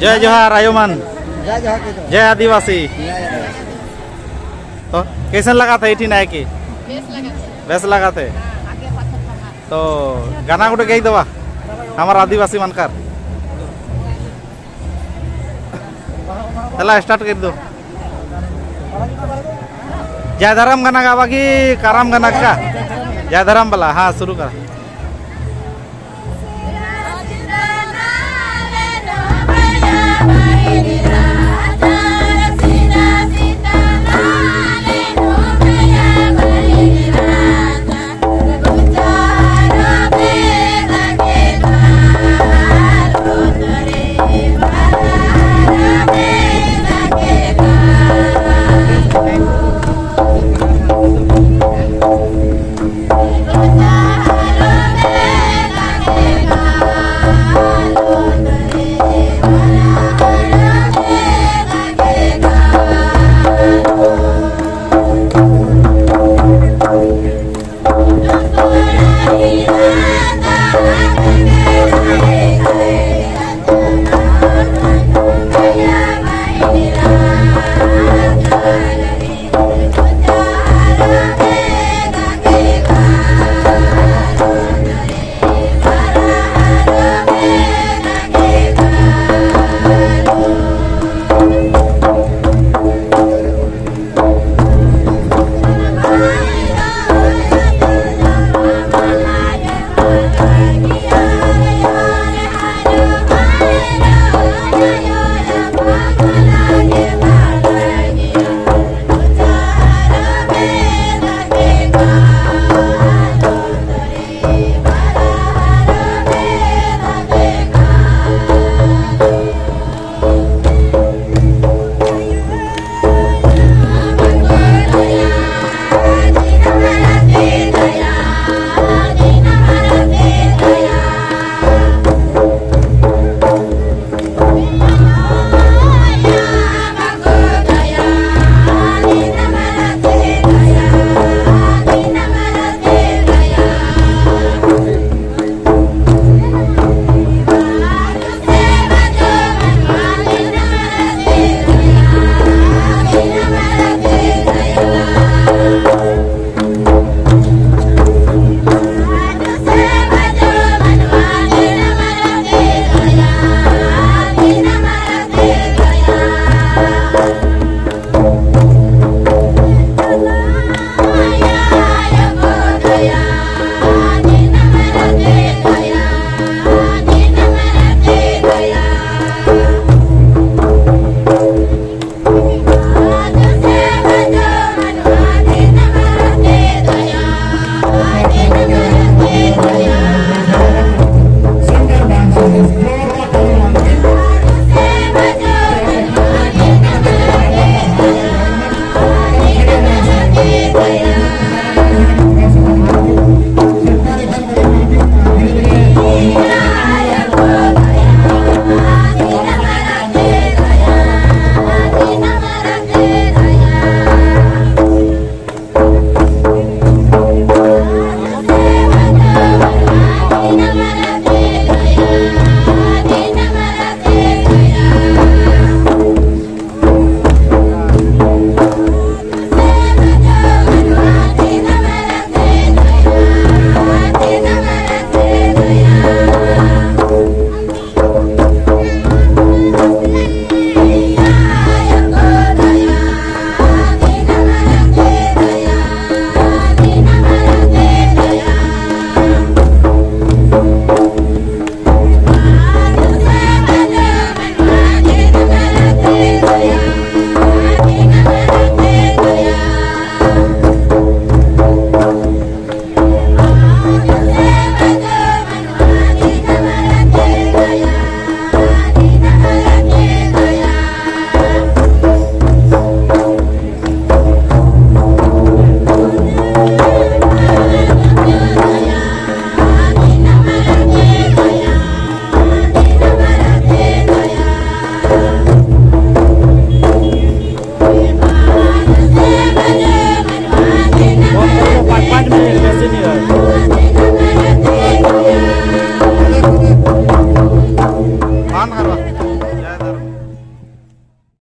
Jai Johar, ayo man, Jai Johar, Jai Adivasi. तो कैसन लगा था इठी नायकी? बेस लगा थे। तो गाना गुटे गई दवा हमारा आदिवासी मनकर चला स्टार्ट कर दो। जय धरम गाना गावा की काराम गाना का? जय धरम वाला, हाँ शुरू कर। Terima kasih.